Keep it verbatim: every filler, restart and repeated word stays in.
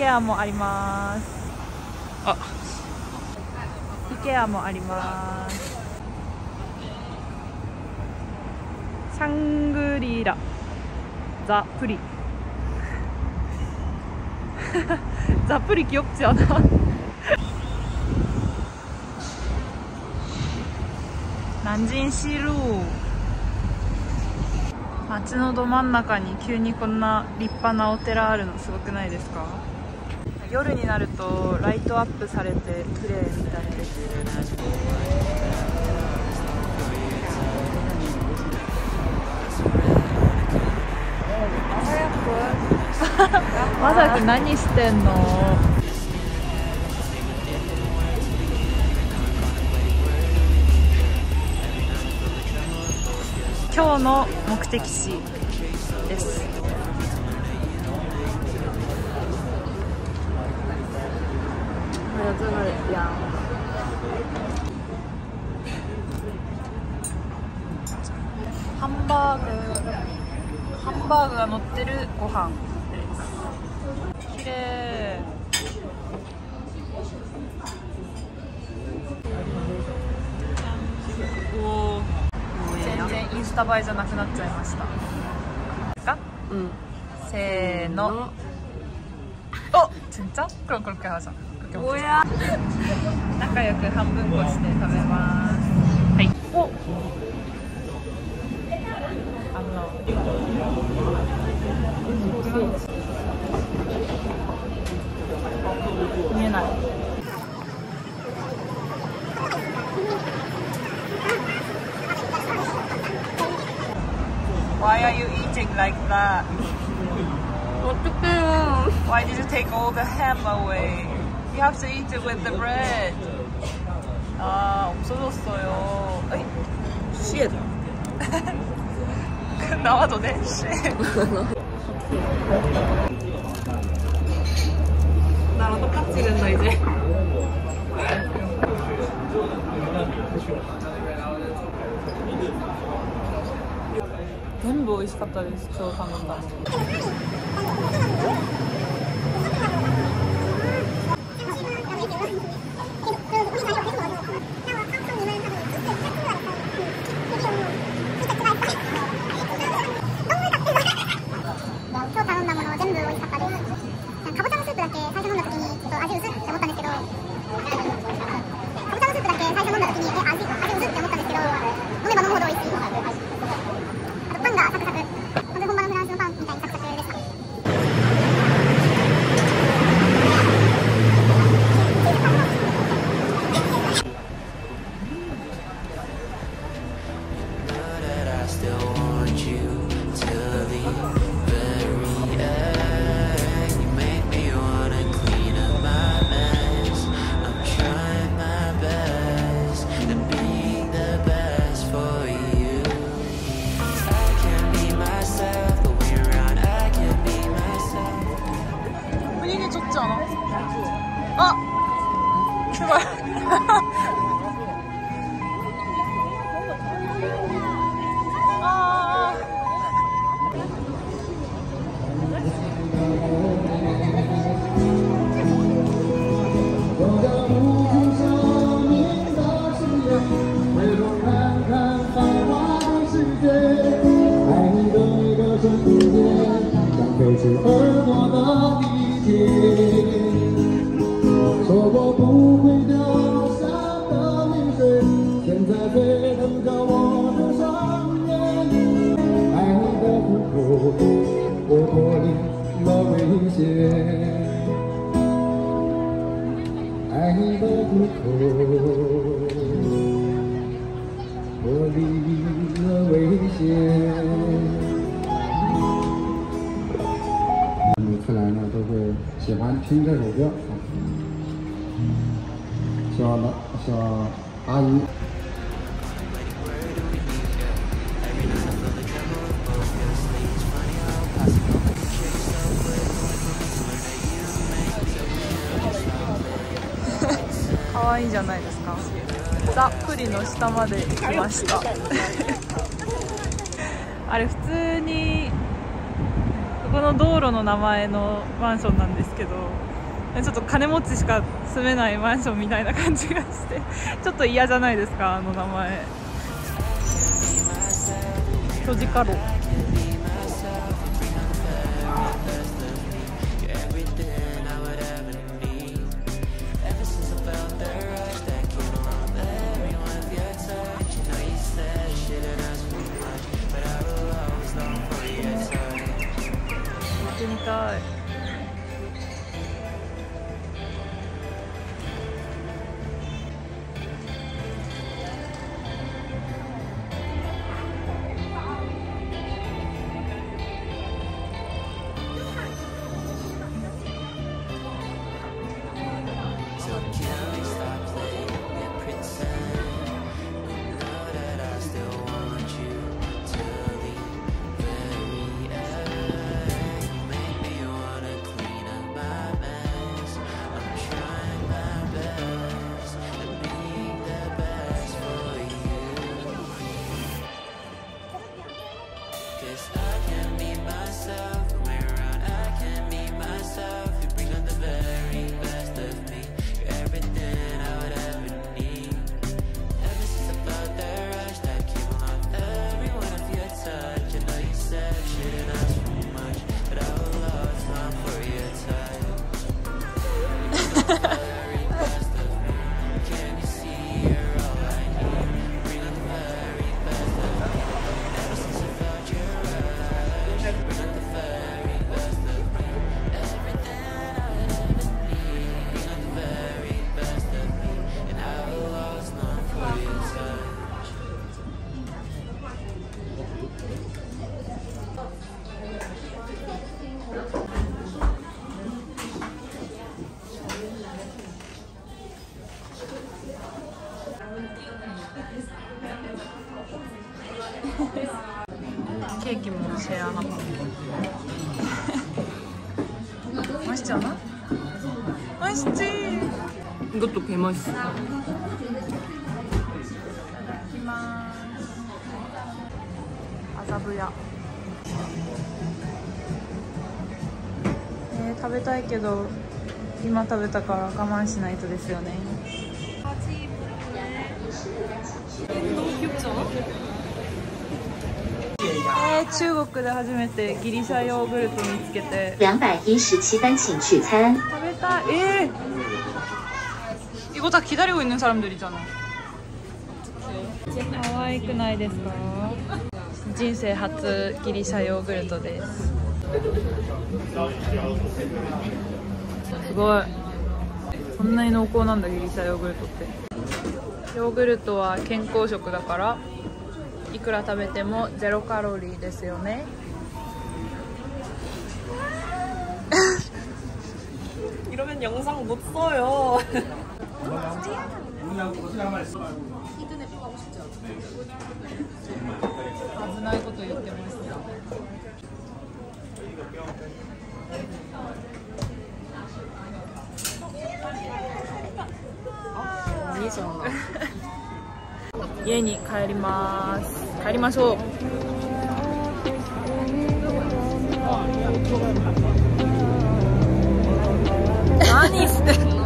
ケアもあります。あ、イケアもあります。シャングリラザプリザプリ귀엽지 않아南京西路、街のど真ん中に急にこんな立派なお寺あるのすごくないですか？夜になるとライトアップされて綺麗みたいです。マザク何してんの？今日の目的地です。ハンバーグ、ハンバーグが乗ってるご飯。綺麗。おー、全然インスタ映えじゃなくなっちゃいました。が、うん、せーの。お、진짜？그럼 그렇게 하자。おや。仲良く半分こして食べます。はい。お。あの。見えない。Why are you eating like that? Why did you take all the ham away? You have to eat it with the bread. 아, 없어졌어요. 에이? Shit. 나와도 돼? Shit. 나랑 똑같이 된다 이제. 전부 맛있었다 진짜 감사합니다.听这首歌，小老小阿姨。可愛いじゃないですか。ザプリの下まで来ました。あれ普通に。この道路の名前のマンションなんですけど、ちょっと金持ちしか住めないマンションみたいな感じがしてちょっと嫌じゃないですか、あの名前。巨字カロみたい。ケーキもシェアなのマシちゃんなマシチーごとけます。いただきます。麻布屋、えー、食べたいけど今食べたから我慢しないとですよね。えー、中国で初めてギリシャヨーグルト見つけて、にひゃくじゅうなな番請取餐。食べたい。えー、이거다 기다리고 있는 사람들이잖아。可愛くないですか？人生初ギリシャヨーグルトです。すごい。こんなに濃厚なんだギリシャヨーグルトって。ヨーグルトは健康食だから。いくら食べてもゼロカロリーですよね。이러면영상못써요。危ないこと言ってますね。いいじゃん。家に帰ります。帰りましょう。何してんの？